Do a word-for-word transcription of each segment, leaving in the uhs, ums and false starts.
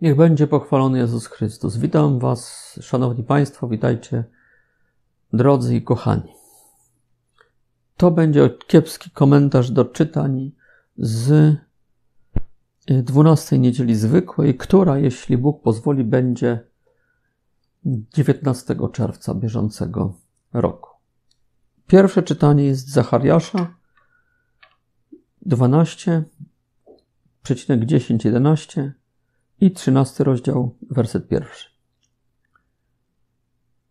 Niech będzie pochwalony Jezus Chrystus. Witam Was, Szanowni Państwo, witajcie, drodzy i kochani. To będzie kiepski komentarz do czytań z dwunastej Niedzieli Zwykłej, która, jeśli Bóg pozwoli, będzie dziewiętnastego czerwca bieżącego roku. Pierwsze czytanie jest z Zachariasza dwanaście, dziesięć, jedenaście i trzynasty rozdział, werset pierwszy.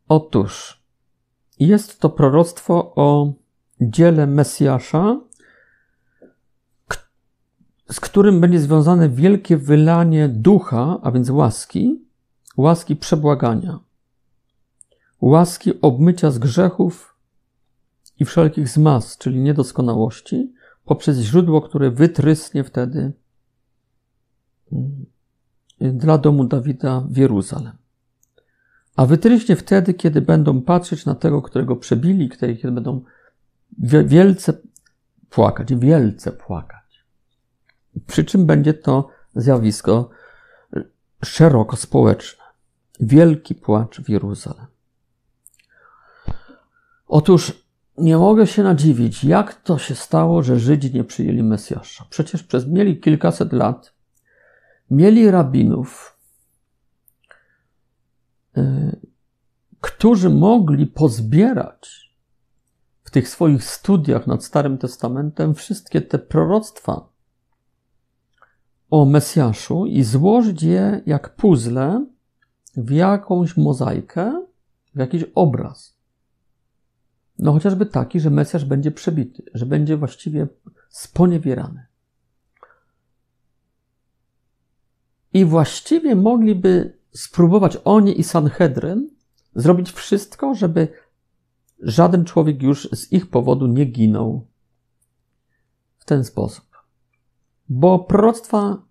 Otóż jest to proroctwo o dziele Mesjasza, z którym będzie związane wielkie wylanie ducha, a więc łaski, łaski przebłagania, łaski obmycia z grzechów i wszelkich zmaz, czyli niedoskonałości, poprzez źródło, które wytrysnie wtedy dla domu Dawida w Jeruzalem. A wytryśnie wtedy, kiedy będą patrzeć na tego, którego przebili, kiedy będą wielce płakać, wielce płakać. Przy czym będzie to zjawisko szeroko społeczne. Wielki płacz w Jeruzalem. Otóż nie mogę się nadziwić, jak to się stało, że Żydzi nie przyjęli Mesjasza. Przecież przez mieli kilkaset lat mieli rabinów, yy, którzy mogli pozbierać w tych swoich studiach nad Starym Testamentem wszystkie te proroctwa o Mesjaszu i złożyć je jak puzzle w jakąś mozaikę, w jakiś obraz. No chociażby taki, że Mesjasz będzie przebity, że będzie właściwie sponiewierany. I właściwie mogliby spróbować oni i Sanhedrin zrobić wszystko, żeby żaden człowiek już z ich powodu nie ginął w ten sposób. Bo proroctwa,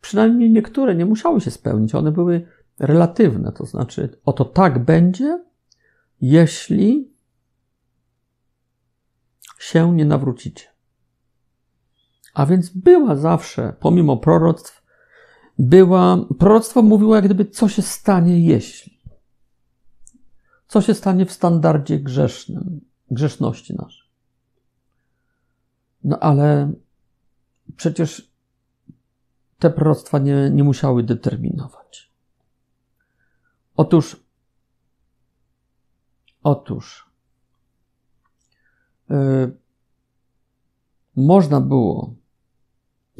przynajmniej niektóre, nie musiały się spełnić. One były relatywne, to znaczy oto tak będzie, jeśli się nie nawrócicie. A więc była zawsze, pomimo proroctw, była, proroctwo mówiło jak gdyby, co się stanie jeśli. Co się stanie w standardzie grzesznym, grzeszności naszej. No ale przecież te proroctwa nie, nie musiały determinować. Otóż, otóż, yy, można było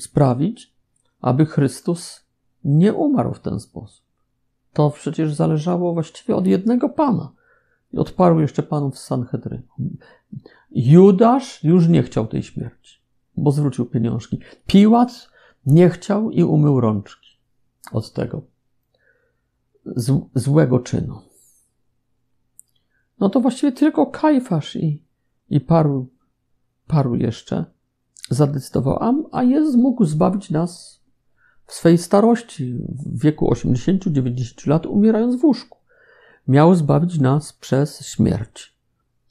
sprawić, aby Chrystus nie umarł w ten sposób. To przecież zależało właściwie od jednego Pana. I od paru jeszcze panów z Sanhedrynu. Judasz już nie chciał tej śmierci, bo zwrócił pieniążki. Piłat nie chciał i umył rączki od tego złego czynu. No to właściwie tylko Kajfasz i, i paru, paru jeszcze zadecydował, a Jezus mógł zbawić nas w swej starości, w wieku osiemdziesięciu do dziewięćdziesięciu lat, umierając w łóżku. Miał zbawić nas przez śmierć.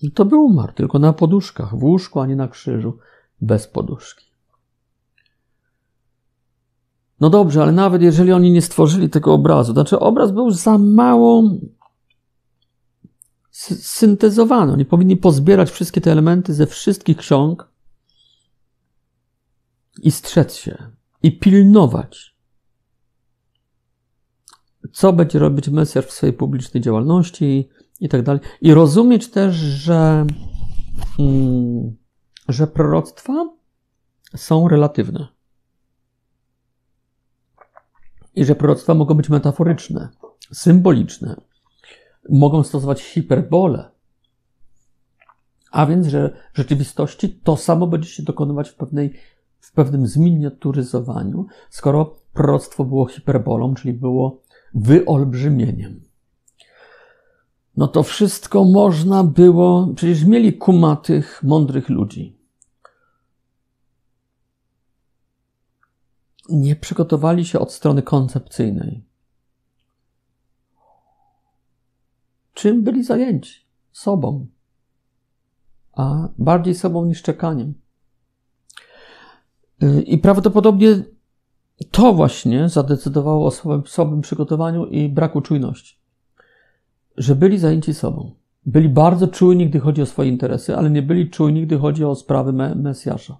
I to by umarł, tylko na poduszkach, w łóżku, a nie na krzyżu, bez poduszki. No dobrze, ale nawet jeżeli oni nie stworzyli tego obrazu, to znaczy obraz był za mało syntezowany. Oni powinni pozbierać wszystkie te elementy ze wszystkich ksiąg i strzec się. I pilnować, co będzie robić Mesjasz w swojej publicznej działalności i tak dalej. I rozumieć też, że, mm, że proroctwa są relatywne. I że proroctwa mogą być metaforyczne, symboliczne. Mogą stosować hiperbole. A więc, że w rzeczywistości to samo będzie się dokonywać w pewnej w pewnym zminiaturyzowaniu, skoro proroctwo było hiperbolą, czyli było wyolbrzymieniem. No to wszystko można było, przecież mieli kumatych, mądrych ludzi. Nie przygotowali się od strony koncepcyjnej. Czym byli zajęci? Sobą. A bardziej sobą niż czekaniem. I prawdopodobnie to właśnie zadecydowało o słabym, słabym przygotowaniu i braku czujności. Że byli zajęci sobą. Byli bardzo czujni, gdy chodzi o swoje interesy, ale nie byli czujni, gdy chodzi o sprawy me- Mesjasza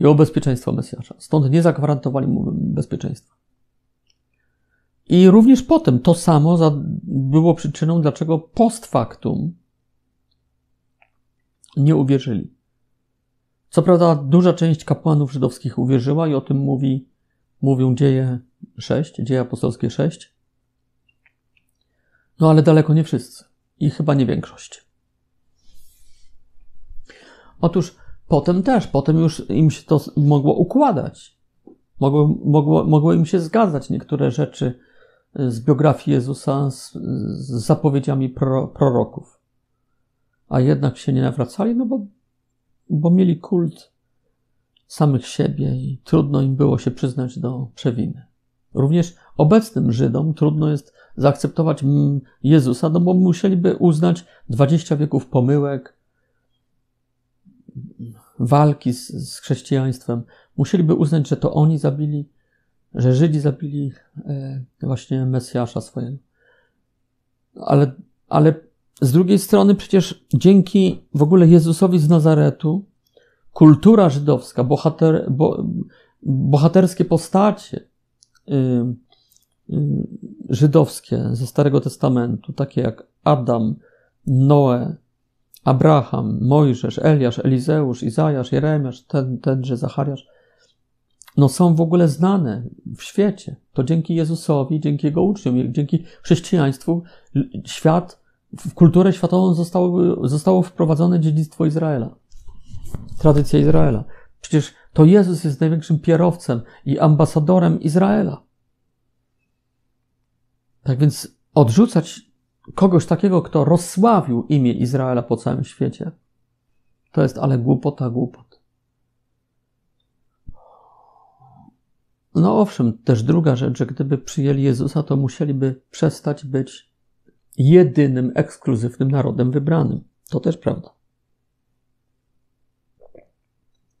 i o bezpieczeństwo Mesjasza. Stąd nie zagwarantowali mu bezpieczeństwa. I również potem to samo za- było przyczyną, dlaczego post factum nie uwierzyli. Co prawda duża część kapłanów żydowskich uwierzyła i o tym mówi, mówią dzieje sześć, dzieje apostolskie sześć. No ale daleko nie wszyscy i chyba nie większość. Otóż potem też, potem już im się to mogło układać. Mogło, mogło, mogło im się zgadzać niektóre rzeczy z biografii Jezusa, z, z zapowiedziami pro, proroków. A jednak się nie nawracali, no bo, bo mieli kult samych siebie i trudno im było się przyznać do przewiny. Również obecnym Żydom trudno jest zaakceptować Jezusa, no bo musieliby uznać dwadzieścia wieków pomyłek, walki z, z chrześcijaństwem. Musieliby uznać, że to oni zabili, że Żydzi zabili właśnie Mesjasza swojego. Ale, ale z drugiej strony przecież dzięki w ogóle Jezusowi z Nazaretu kultura żydowska, bohater, bo, bohaterskie postacie y, y, żydowskie ze Starego Testamentu, takie jak Adam, Noe, Abraham, Mojżesz, Eliasz, Elizeusz, Izajasz, Jeremiasz, ten, tenże Zachariasz, no są w ogóle znane w świecie. To dzięki Jezusowi, dzięki Jego uczniom, dzięki chrześcijaństwu świat, w kulturę światową zostało, zostało wprowadzone dziedzictwo Izraela, tradycja Izraela. Przecież to Jezus jest największym kierowcą i ambasadorem Izraela. Tak więc odrzucać kogoś takiego, kto rozsławił imię Izraela po całym świecie, to jest ale głupota głupot. No owszem, też druga rzecz, że gdyby przyjęli Jezusa, to musieliby przestać być jedynym, ekskluzywnym narodem wybranym. To też prawda.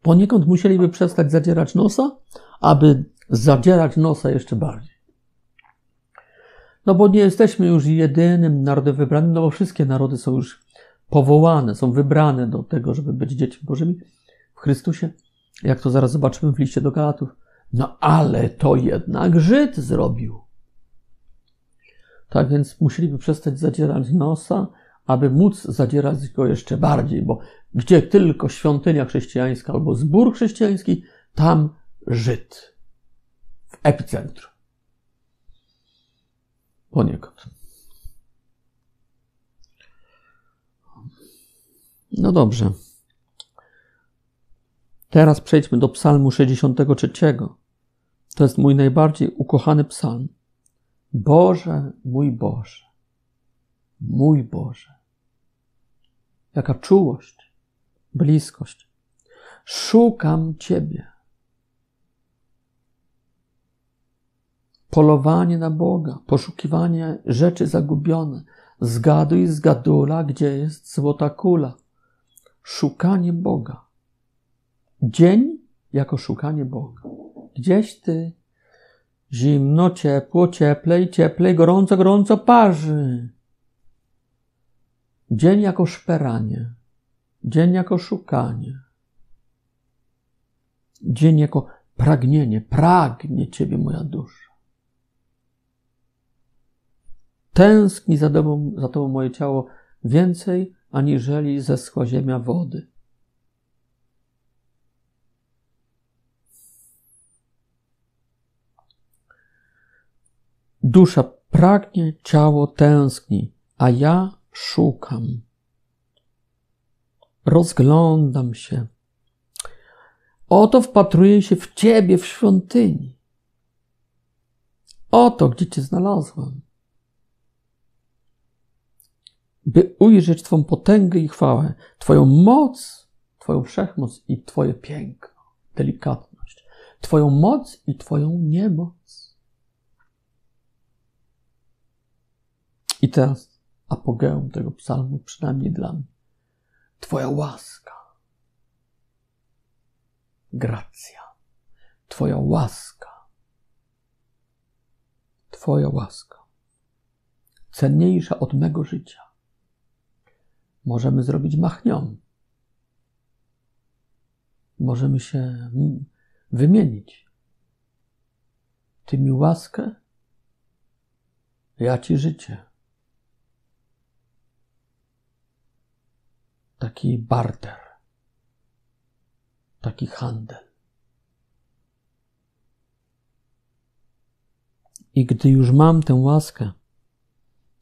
Poniekąd musieliby przestać zadzierać nosa, aby zadzierać nosa jeszcze bardziej. No bo nie jesteśmy już jedynym narodem wybranym, no bo wszystkie narody są już powołane, są wybrane do tego, żeby być dziećmi Bożymi w Chrystusie, jak to zaraz zobaczymy w liście do Galatów. No ale to jednak Żyd zrobił. Tak więc musieliby przestać zadzierać nosa, aby móc zadzierać go jeszcze bardziej, bo gdzie tylko świątynia chrześcijańska albo zbór chrześcijański, tam Żyd w epicentrum. Poniekąd. No dobrze. Teraz przejdźmy do psalmu sześćdziesiątego trzeciego. To jest mój najbardziej ukochany psalm. Boże, mój Boże, mój Boże. Jaka czułość, bliskość. Szukam Ciebie. Polowanie na Boga, poszukiwanie rzeczy zagubionych, zgaduj zgadula, gdzie jest złota kula. Szukanie Boga. Dzień jako szukanie Boga. Gdzieś Ty, zimno, ciepło, cieplej, cieplej, gorąco, gorąco parzy. Dzień jako szperanie. Dzień jako szukanie. Dzień jako pragnienie. Pragnie Ciebie moja dusza. Tęskni za tobą, za tobą moje ciało więcej, aniżeli zeschła ziemia wody. Dusza pragnie, ciało tęskni, a ja szukam. Rozglądam się. Oto wpatruję się w Ciebie w świątyni. Oto, gdzie Cię znalazłam. By ujrzeć Twą potęgę i chwałę, Twoją moc, Twoją wszechmoc i Twoje piękno, delikatność, Twoją moc i Twoją niemoc. I teraz apogeum tego psalmu, przynajmniej dla mnie. Twoja łaska. Gracja. Twoja łaska. Twoja łaska, cenniejsza od mego życia. Możemy zrobić machnią. Możemy się wymienić. Ty mi łaskę, ja Ci życie. Taki barter, taki handel. I gdy już mam tę łaskę,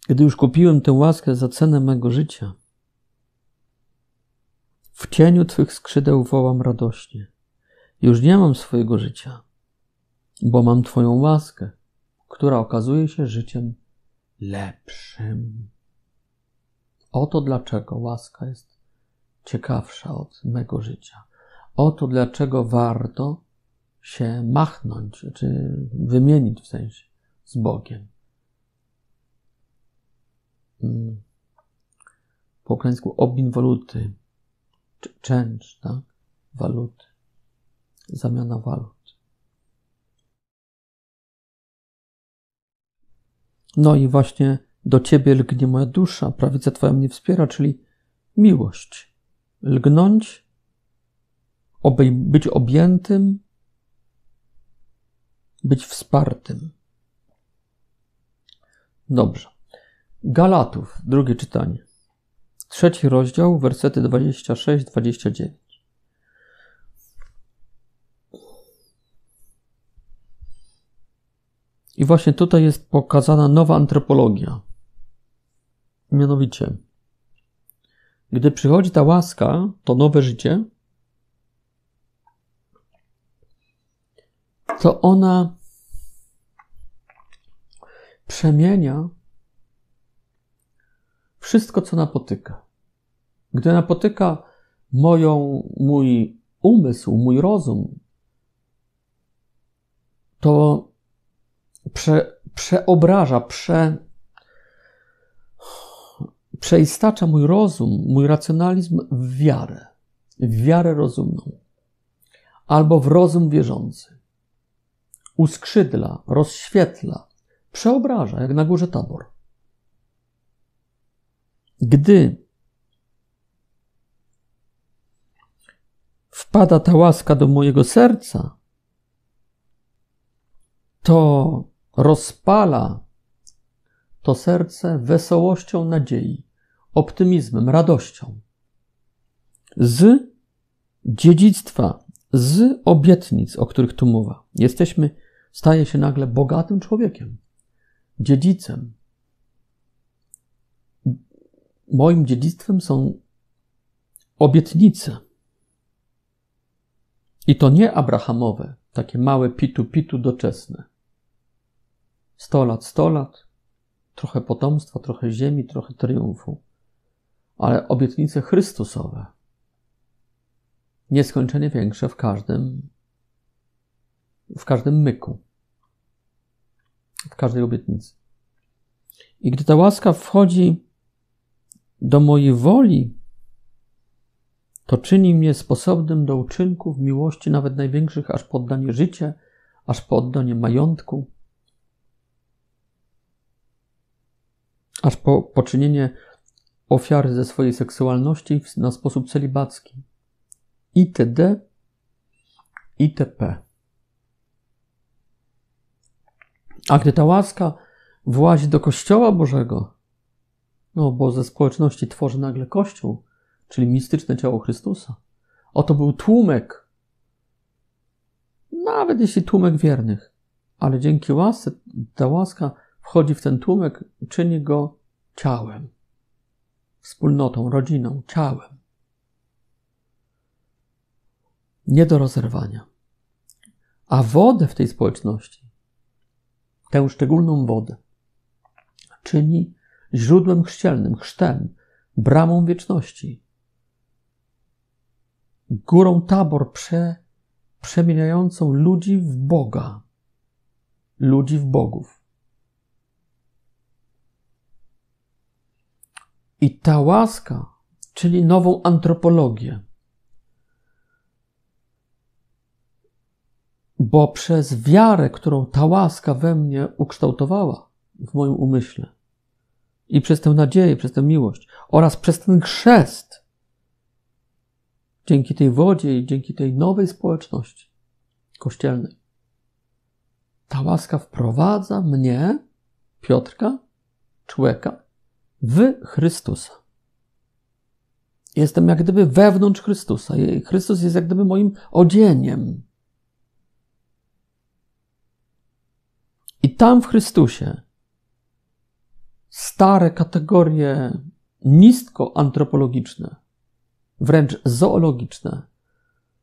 gdy już kupiłem tę łaskę za cenę mego życia, w cieniu Twych skrzydeł wołam radośnie. Już nie mam swojego życia, bo mam Twoją łaskę, która okazuje się życiem lepszym. Oto dlaczego łaska jest ciekawsza od mego życia. Oto dlaczego warto się machnąć, czy wymienić w sensie z Bogiem. Po ukraińsku obmin waluty, change, tak? Waluty, zamiana walut. No i właśnie do Ciebie lgnie moja dusza, prawica Twoja mnie wspiera, czyli miłość. Lgnąć, obej- być objętym, być wspartym. Dobrze. Galatów, drugie czytanie. Trzeci rozdział, wersety dwadzieścia sześć do dwudziestu dziewięciu. I właśnie tutaj jest pokazana nowa antropologia. Mianowicie, gdy przychodzi ta łaska, to nowe życie, to ona przemienia wszystko, co napotyka. Gdy napotyka moją, mój umysł, mój rozum, to prze, przeobraża, prze, przeistacza mój rozum, mój racjonalizm w wiarę, w wiarę rozumną albo w rozum wierzący. Uskrzydla, rozświetla, przeobraża, jak na górze Tabor. Gdy wpada ta łaska do mojego serca, to rozpala to serce wesołością nadziei, optymizmem, radością. Z dziedzictwa, z obietnic, o których tu mowa. Jesteśmy, staje się nagle bogatym człowiekiem, dziedzicem. Moim dziedzictwem są obietnice. I to nie abrahamowe, takie małe pitu-pitu doczesne. Sto lat, sto lat, trochę potomstwa, trochę ziemi, trochę triumfu. Ale obietnice chrystusowe. Nieskończenie większe w każdym, w każdym myku. W każdej obietnicy. I gdy ta łaska wchodzi do mojej woli, to czyni mnie sposobnym do uczynków miłości nawet największych, aż po oddanie życia, aż po oddanie majątku, aż po poczynienie ofiary ze swojej seksualności na sposób celibacki, itd., itp. A gdy ta łaska włazi do Kościoła Bożego, no bo ze społeczności tworzy nagle Kościół, czyli mistyczne ciało Chrystusa. Oto był tłumek, nawet jeśli tłumek wiernych, ale dzięki łasce ta łaska wchodzi w ten tłumek, czyni go ciałem, wspólnotą, rodziną, ciałem. Nie do rozerwania. A wodę w tej społeczności, tę szczególną wodę, czyni źródłem chrzcielnym, chrztem, bramą wieczności. Górą Tabor prze, przemieniającą ludzi w Boga. Ludzi w bogów. I ta łaska, czyli nową antropologię. bo przez wiarę, którą ta łaska we mnie ukształtowała w moim umyśle i przez tę nadzieję, przez tę miłość oraz przez ten chrzest, dzięki tej wodzie i dzięki tej nowej społeczności kościelnej, ta łaska wprowadza mnie, Piotrka, człowieka, w Chrystusa. Jestem jak gdyby wewnątrz Chrystusa. Chrystus jest jak gdyby moim odzieniem. I tam w Chrystusie stare kategorie nisko antropologiczne, wręcz zoologiczne,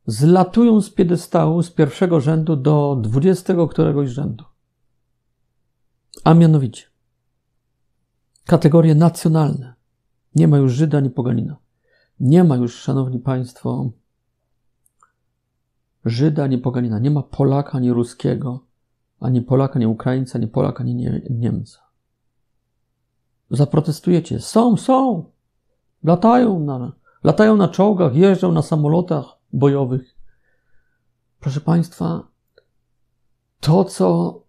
zlatują z piedestału z pierwszego rzędu do dwudziestego któregoś rzędu. A mianowicie kategorie nacjonalne. Nie ma już Żyda ani poganina. Nie ma już, szanowni państwo, Żyda ani poganina. Nie ma Polaka ani Ruskiego, ani Polaka, ani Ukraińca, ani Polaka, ani nie, Niemca. Zaprotestujecie. Są, są. Latają na, latają na czołgach, jeżdżą na samolotach bojowych. Proszę państwa, to, co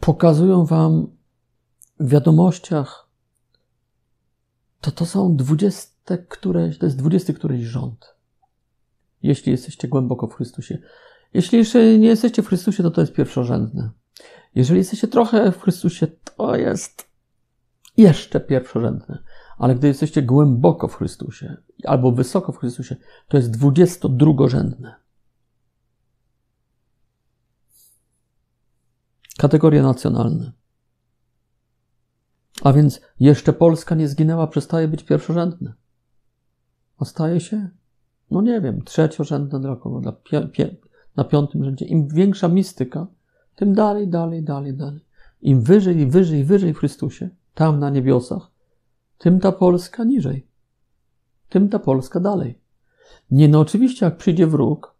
pokazują wam w wiadomościach, to to są dwudzieste któreś, to jest dwudziesty któryś rząd. Jeśli jesteście głęboko w Chrystusie. Jeśli jeszcze nie jesteście w Chrystusie, to to jest pierwszorzędne. Jeżeli jesteście trochę w Chrystusie, to jest jeszcze pierwszorzędne. Ale gdy jesteście głęboko w Chrystusie albo wysoko w Chrystusie, to jest dwudziestodrugorzędne. Kategorie nacjonalne. A więc jeszcze Polska nie zginęła, przestaje być pierwszorzędne. A staje się, no nie wiem, trzeciorzędne dla kogo, dla pie, pie, na piątym rzędzie. Im większa mistyka, tym dalej, dalej, dalej, dalej. Im wyżej i wyżej, wyżej w Chrystusie, tam na niebiosach, tym ta Polska niżej. Tym ta Polska dalej. Nie, no oczywiście jak przyjdzie wróg,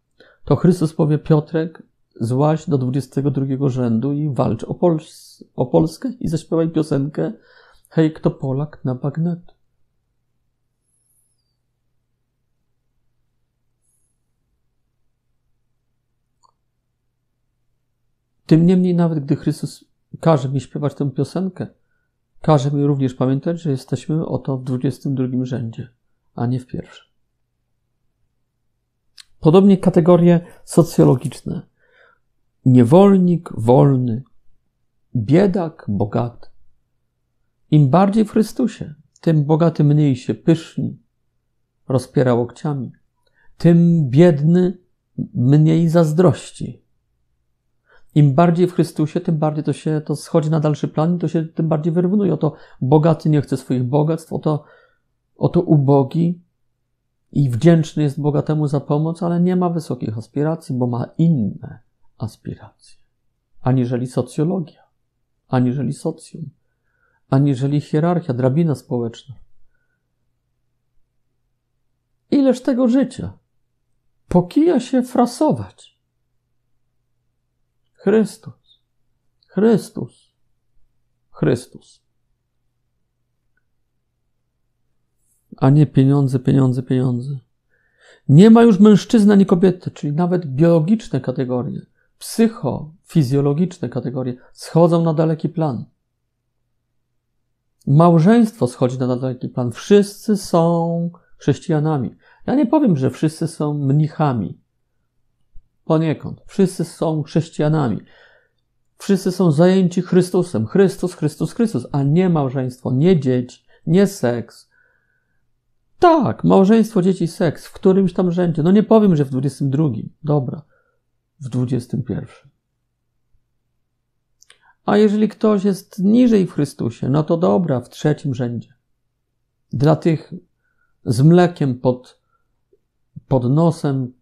to Chrystus powie: Piotrek, złaź do dwudziestego drugiego rzędu i walcz o, Pols- o Polskę i zaśpiewaj piosenkę „Hej, kto Polak na bagnet”. Tym niemniej nawet gdy Chrystus każe mi śpiewać tę piosenkę, każe mi również pamiętać, że jesteśmy oto w dwudziestym drugim rzędzie, a nie w pierwszym. Podobnie kategorie socjologiczne. Niewolnik, wolny, biedak, bogaty. Im bardziej w Chrystusie, tym bogaty mniej się pyszni, rozpiera łokciami, tym biedny mniej zazdrości. Im bardziej w Chrystusie, tym bardziej to się to schodzi na dalszy plan i to się tym bardziej wyrównuje. Oto bogaty nie chce swoich bogactw, oto, oto ubogi i wdzięczny jest bogatemu za pomoc, ale nie ma wysokich aspiracji, bo ma inne aspiracje, aniżeli socjologia, aniżeli socjum, aniżeli hierarchia, drabina społeczna. Ileż tego życia? Po kija się frasować. Chrystus, Chrystus, Chrystus. A nie pieniądze, pieniądze, pieniądze. Nie ma już mężczyzny ani kobiety, czyli nawet biologiczne kategorie, psychofizjologiczne kategorie schodzą na daleki plan. Małżeństwo schodzi na daleki plan. Wszyscy są chrześcijanami. Ja nie powiem, że wszyscy są mnichami. Poniekąd. Wszyscy są chrześcijanami. Wszyscy są zajęci Chrystusem. Chrystus, Chrystus, Chrystus. A nie małżeństwo, nie dzieci, nie seks. Tak, małżeństwo, dzieci, seks w którymś tam rzędzie. No nie powiem, że w dwudziestym drugim. Dobra. W dwudziestym pierwszym. A jeżeli ktoś jest niżej w Chrystusie, no to dobra, w trzecim rzędzie. Dla tych z mlekiem pod, pod nosem,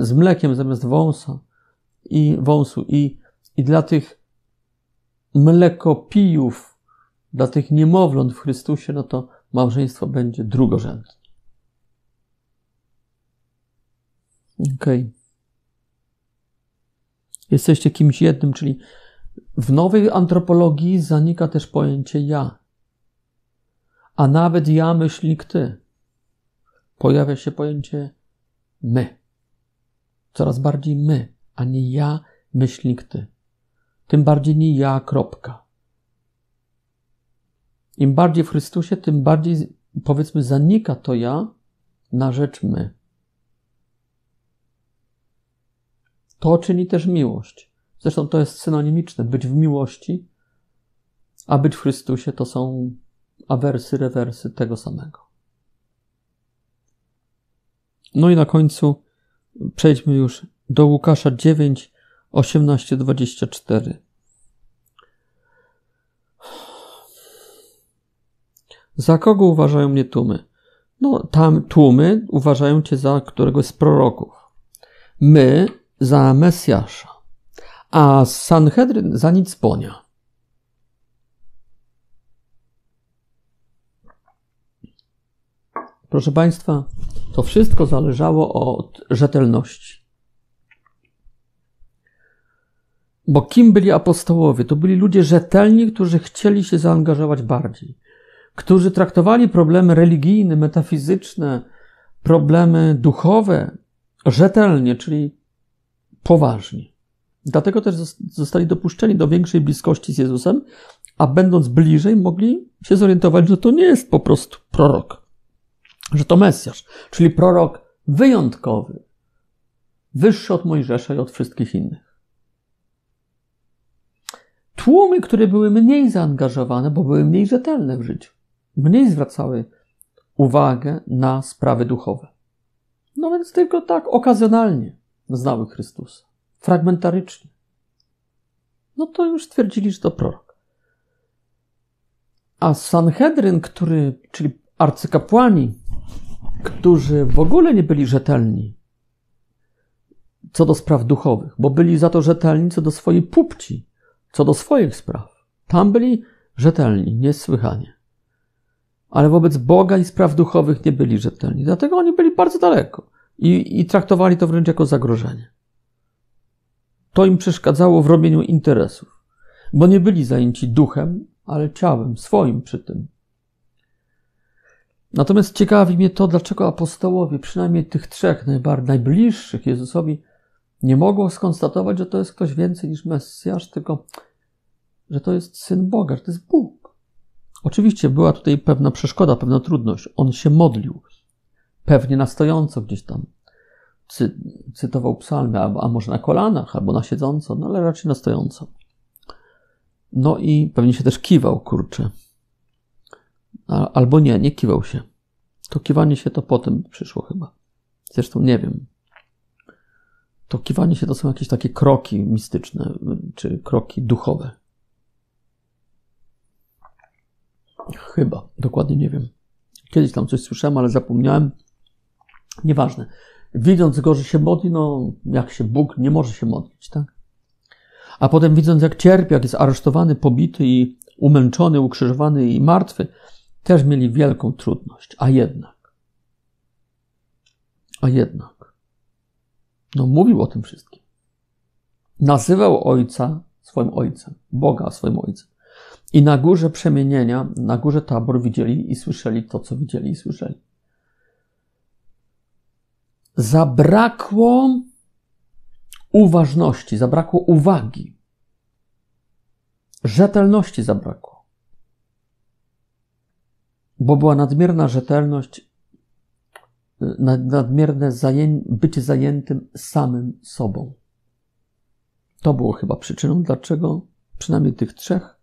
z mlekiem zamiast wąsa i wąsu i, i dla tych mlekopijów, dla tych niemowląt w Chrystusie, no to małżeństwo będzie drugorzędne. Okej. Okay. Jesteście kimś jednym, czyli w nowej antropologii zanika też pojęcie ja. A nawet ja myślnik ty. Pojawia się pojęcie my. Coraz bardziej my, a nie ja, myślnik ty. Tym bardziej nie ja, kropka. Im bardziej w Chrystusie, tym bardziej, powiedzmy, zanika to ja na rzecz my. To czyni też miłość. Zresztą to jest synonimiczne. Być w miłości, a być w Chrystusie to są awersy, rewersy tego samego. No i na końcu przejdźmy już do Łukasza dziewięć, osiemnaście do dwudziestu czterech. Za kogo uważają mnie tłumy? No tam tłumy uważają cię za któregoś z proroków. My za Mesjasza. A Sanhedrin za nicponia. Proszę Państwa, to wszystko zależało od rzetelności. Bo kim byli apostołowie? To byli ludzie rzetelni, którzy chcieli się zaangażować bardziej, którzy traktowali problemy religijne, metafizyczne, problemy duchowe rzetelnie, czyli poważnie. Dlatego też zostali dopuszczeni do większej bliskości z Jezusem, a będąc bliżej mogli się zorientować, że to nie jest po prostu prorok, że to Mesjasz, czyli prorok wyjątkowy, wyższy od Mojżesza i od wszystkich innych. Tłumy, które były mniej zaangażowane, bo były mniej rzetelne w życiu, mniej zwracały uwagę na sprawy duchowe. No więc tylko tak okazjonalnie znały Chrystusa, fragmentarycznie. No to już stwierdzili, że to prorok. A Sanhedrin, który, czyli arcykapłani, którzy w ogóle nie byli rzetelni co do spraw duchowych, bo byli za to rzetelni co do swojej pupci, co do swoich spraw. Tam byli rzetelni, niesłychanie. Ale wobec Boga i spraw duchowych nie byli rzetelni. Dlatego oni byli bardzo daleko i, i traktowali to wręcz jako zagrożenie. To im przeszkadzało w robieniu interesów, bo nie byli zajęci duchem, ale ciałem, swoim przy tym. Natomiast ciekawi mnie to, dlaczego apostołowie, przynajmniej tych trzech najbardziej najbliższych Jezusowi, nie mogło skonstatować, że to jest ktoś więcej niż Mesjasz, tylko że to jest Syn Boga, że to jest Bóg. Oczywiście była tutaj pewna przeszkoda, pewna trudność. On się modlił, pewnie na stojąco gdzieś tam. Cy- cytował psalmy, a, a może na kolanach, albo na siedząco, no ale raczej na stojąco. No i pewnie się też kiwał, kurczę. A, albo nie, nie kiwał się. To kiwanie się to potem przyszło chyba. Zresztą nie wiem. To kiwanie się to są jakieś takie kroki mistyczne, czy kroki duchowe. Chyba, dokładnie nie wiem. Kiedyś tam coś słyszałem, ale zapomniałem. Nieważne. Widząc go, że się modli, no jak się Bóg nie może się modlić, tak? A potem widząc, jak cierpi, jak jest aresztowany, pobity i umęczony, ukrzyżowany i martwy, też mieli wielką trudność. A jednak. A jednak. No mówił o tym wszystkim. Nazywał Ojca swoim Ojcem, Boga swoim Ojcem. I na górze przemienienia, na górze Tabor widzieli i słyszeli to, co widzieli i słyszeli. Zabrakło uważności, zabrakło uwagi. Rzetelności zabrakło. Bo była nadmierna rzetelność, nadmierne zaję... bycie zajętym samym sobą. To było chyba przyczyną, dlaczego przynajmniej tych trzech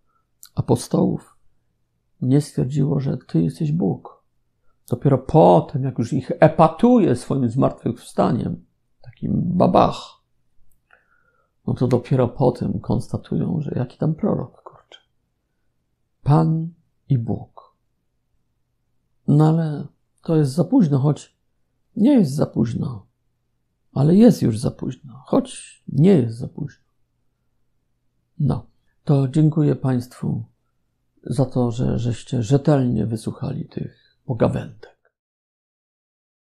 apostołów nie stwierdziło, że Ty jesteś Bóg. Dopiero potem, jak już ich epatuje swoim zmartwychwstaniem, takim babach, no to dopiero potem konstatują, że jaki tam prorok, kurczę. Pan i Bóg. No ale to jest za późno, choć nie jest za późno, ale jest już za późno, choć nie jest za późno. No, to dziękuję Państwu za to, że żeście rzetelnie wysłuchali tych pogawędek.